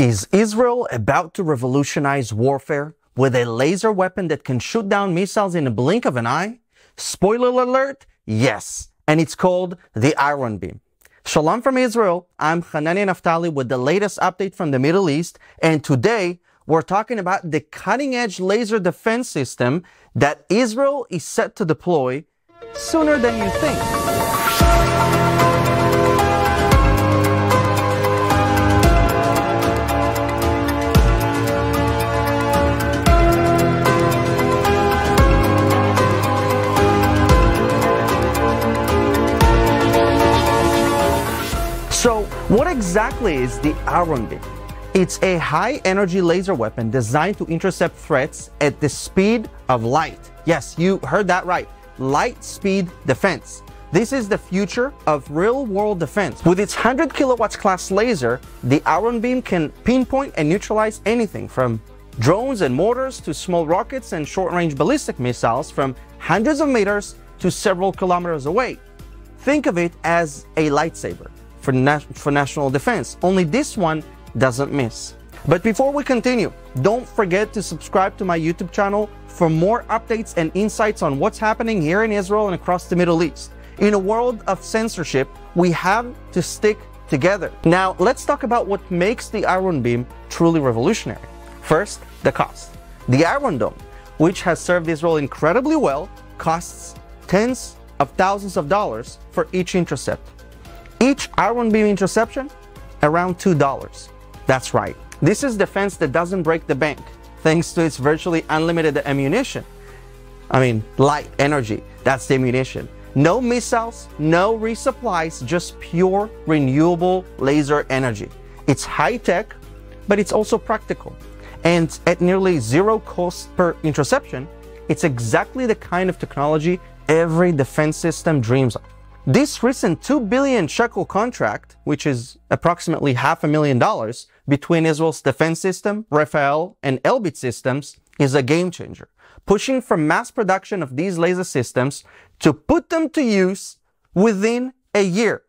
Is Israel about to revolutionize warfare with a laser weapon that can shoot down missiles in a blink of an eye? Spoiler alert, yes. And it's called the Iron Beam. Shalom from Israel, I'm Hananya Naftali with the latest update from the Middle East. And today, we're talking about the cutting-edge laser defense system that Israel is set to deploy sooner than you think. So, what exactly is the Iron Beam? It's a high-energy laser weapon designed to intercept threats at the speed of light. Yes, you heard that right. Light speed defense. This is the future of real-world defense. With its 100 kilowatts class laser, the Iron Beam can pinpoint and neutralize anything from drones and mortars to small rockets and short-range ballistic missiles from hundreds of meters to several kilometers away. Think of it as a lightsaber for national defense, only this one doesn't miss. But before we continue, don't forget to subscribe to my YouTube channel for more updates and insights on what's happening here in Israel and across the Middle East. In a world of censorship, we have to stick together. Now, let's talk about what makes the Iron Beam truly revolutionary. First, the cost. The Iron Dome, which has served Israel incredibly well, costs tens of thousands of dollars for each intercept. Each Iron Beam interception, around $2. That's right. This is defense that doesn't break the bank, thanks to its virtually unlimited ammunition. I mean, light energy, that's the ammunition. No missiles, no resupplies, just pure renewable laser energy. It's high-tech, but it's also practical. And at nearly zero cost per interception, it's exactly the kind of technology every defense system dreams of. This recent 2 billion shekel contract, which is approximately $500,000 between Israel's defense system, Rafael, and Elbit systems, is a game changer, pushing for mass production of these laser systems to put them to use within a year.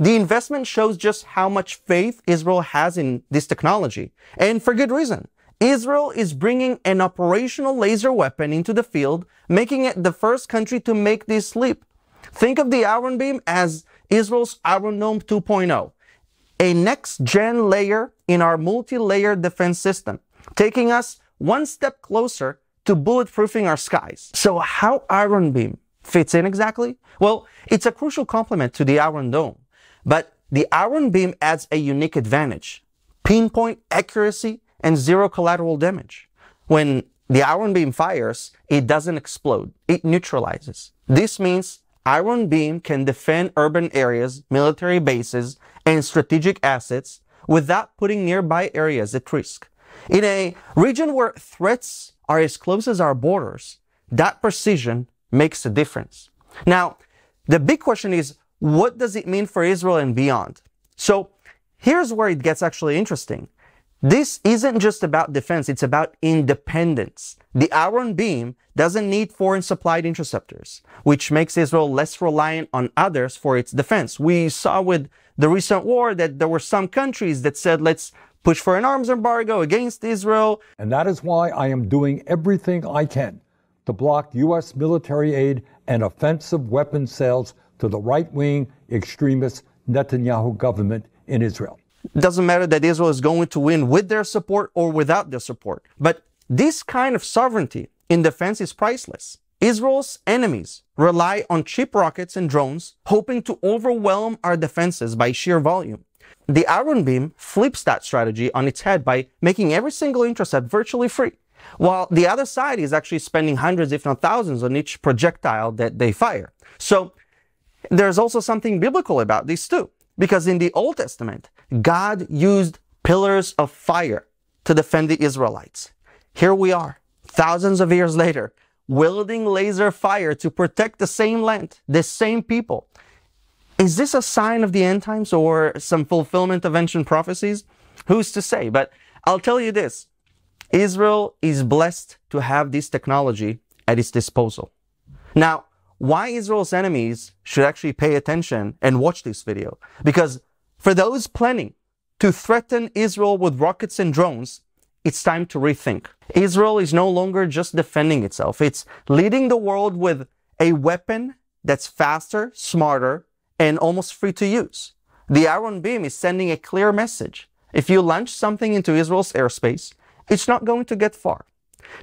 The investment shows just how much faith Israel has in this technology, and for good reason. Israel is bringing an operational laser weapon into the field, making it the first country to make this leap. Think of the Iron Beam as Israel's Iron Dome 2.0, a next-gen layer in our multi-layer defense system, taking us one step closer to bulletproofing our skies. So how Iron Beam fits in exactly? Well, it's a crucial complement to the Iron Dome, but the Iron Beam adds a unique advantage: pinpoint accuracy and zero collateral damage. When the Iron Beam fires, it doesn't explode, it neutralizes. This means Iron Beam can defend urban areas, military bases, and strategic assets without putting nearby areas at risk. In a region where threats are as close as our borders, that precision makes a difference. Now, the big question is, what does it mean for Israel and beyond? So, here's where it gets actually interesting. This isn't just about defense, it's about independence. The Iron Beam doesn't need foreign supplied interceptors, which makes Israel less reliant on others for its defense. We saw with the recent war that there were some countries that said, let's push for an arms embargo against Israel. And that is why I am doing everything I can to block U.S. military aid and offensive weapon sales to the right-wing extremist Netanyahu government in Israel. It doesn't matter that Israel is going to win with their support or without their support. But this kind of sovereignty in defense is priceless. Israel's enemies rely on cheap rockets and drones, hoping to overwhelm our defenses by sheer volume. The Iron Beam flips that strategy on its head by making every single intercept virtually free, while the other side is actually spending hundreds, if not thousands, on each projectile that they fire. So there's also something biblical about this too. Because in the Old Testament, God used pillars of fire to defend the Israelites. Here we are, thousands of years later, wielding laser fire to protect the same land, the same people. Is this a sign of the end times or some fulfillment of ancient prophecies? Who's to say? But I'll tell you this, Israel is blessed to have this technology at its disposal. Now, why Israel's enemies should actually pay attention and watch this video. Because for those planning to threaten Israel with rockets and drones, it's time to rethink. Israel is no longer just defending itself. It's leading the world with a weapon that's faster, smarter, and almost free to use. The Iron Beam is sending a clear message. If you launch something into Israel's airspace, it's not going to get far.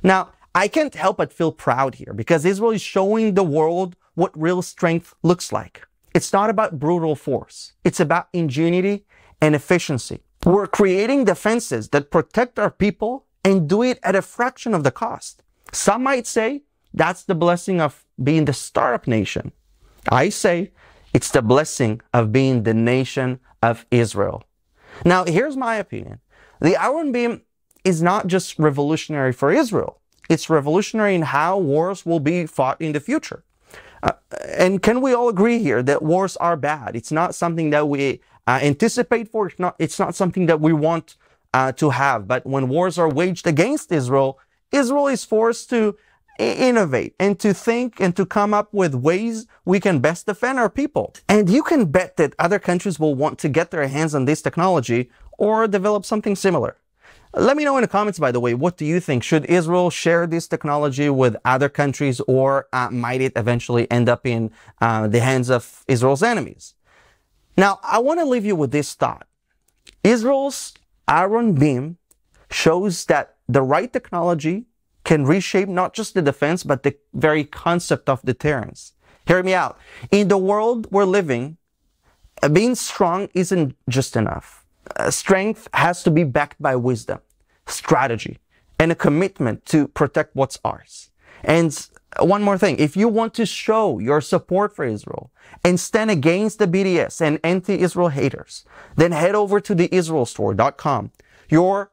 Now, I can't help but feel proud here because Israel is showing the world what real strength looks like. It's not about brutal force. It's about ingenuity and efficiency. We're creating defenses that protect our people and do it at a fraction of the cost. Some might say that's the blessing of being the startup nation. I say it's the blessing of being the nation of Israel. Now, here's my opinion. The Iron Beam is not just revolutionary for Israel. It's revolutionary in how wars will be fought in the future. And can we all agree here that wars are bad? It's not something that we anticipate for. It's not something that we want to have. But when wars are waged against Israel, Israel is forced to innovate and to think and to come up with ways we can best defend our people. And you can bet that other countries will want to get their hands on this technology or develop something similar. Let me know in the comments, by the way, what do you think? Should Israel share this technology with other countries, or might it eventually end up in the hands of Israel's enemies? Now, I want to leave you with this thought. Israel's Iron Beam shows that the right technology can reshape not just the defense, but the very concept of deterrence. Hear me out. In the world we're living, being strong isn't just enough. Strength has to be backed by wisdom, strategy, and a commitment to protect what's ours. And one more thing, if you want to show your support for Israel and stand against the BDS and anti-Israel haters, then head over to theisraelstore.com. Your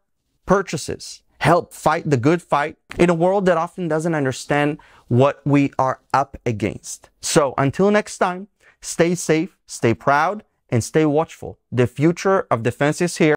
purchases help fight the good fight in a world that often doesn't understand what we are up against. So until next time, stay safe, stay proud, and stay watchful. The future of defense is here.